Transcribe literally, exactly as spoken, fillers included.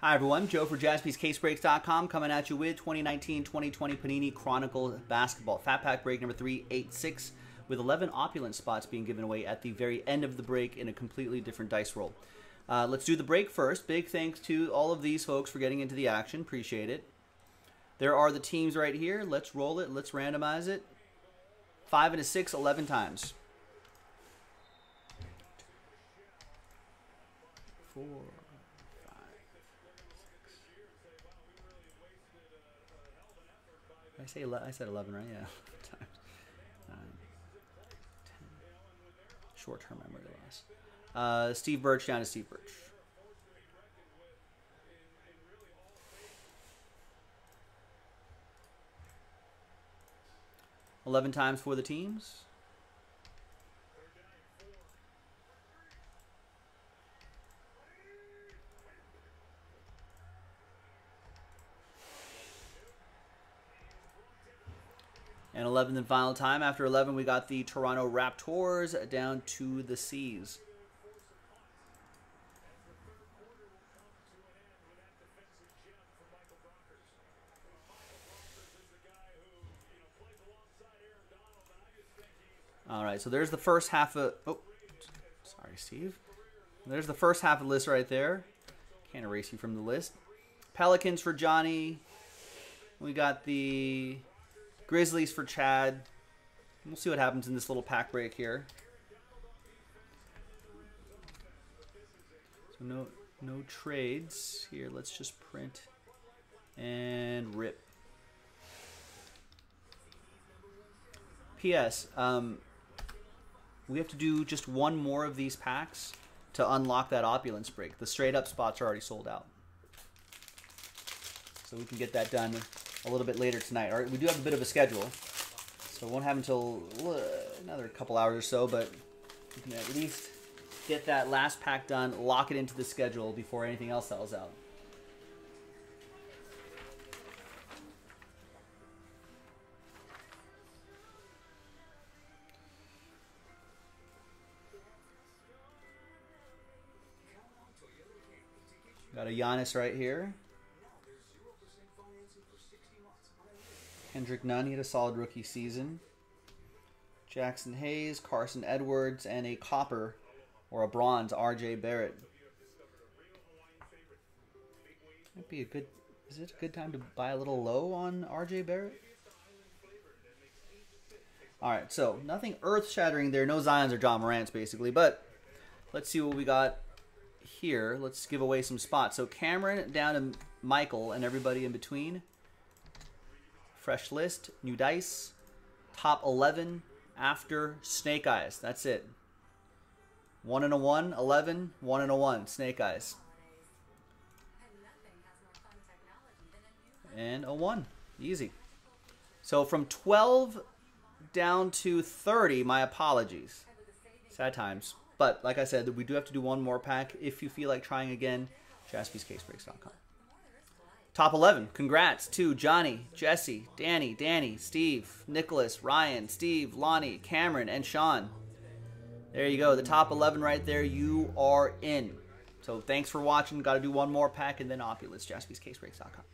Hi everyone, Joe for Jaspys Case Breaks dot com coming at you with twenty nineteen twenty twenty Panini Chronicles Basketball. Fat Pack break number three eighty-six with eleven opulent spots being given away at the very end of the break in a completely different dice roll. Uh, let's do the break first. Big thanks to all of these folks for getting into the action. Appreciate it. There are the teams right here. Let's roll it. Let's randomize it. Five and a six, eleven times. Four. I say I said eleven, right? Yeah. Nine, ten. Short-term memory loss. Uh, Steve Birch down to Steve Birch. eleven times for the teams. And eleventh and final time. After eleven, we got the Toronto Raptors down to the C's. All right, so there's the first half of... Oh, sorry, Steve. There's the first half of the list right there. Can't erase you from the list. Pelicans for Johnny. We got the Grizzlies for Chad. We'll see what happens in this little pack break here. So no no trades here. Let's just print and rip. P S Um, we have to do just one more of these packs to unlock that opulence break. The straight up spots are already sold out. So we can get that done a little bit later tonight. All right, we do have a bit of a schedule, so it won't happen until another couple hours or so, but we can at least get that last pack done, lock it into the schedule before anything else sells out. Got a Giannis right here. Hendrick Nunn, he had a solid rookie season. Jackson Hayes, Carson Edwards, and a copper or a bronze R J Barrett. Might be a good. Is it a good time to buy a little low on R J Barrett? All right, so nothing earth-shattering there. No Zions or John Morants, basically. But let's see what we got here. Let's give away some spots. So Cameron down to Michael and everybody in between. Fresh list, new dice, top eleven, after Snake Eyes. That's it. One and a one, eleven, one and a one, Snake Eyes. And a one, easy. So from twelve down to thirty, my apologies. Sad times. But like I said, we do have to do one more pack. If you feel like trying again, Jaspys Case Breaks dot com. Top eleven. Congrats to Johnny, Jesse, Danny, Danny, Steve, Nicholas, Ryan, Steve, Lonnie, Cameron, and Sean. There you go. The top eleven right there. You are in. So thanks for watching. Got to do one more pack and then opulence. Jaspys Case Breaks dot com.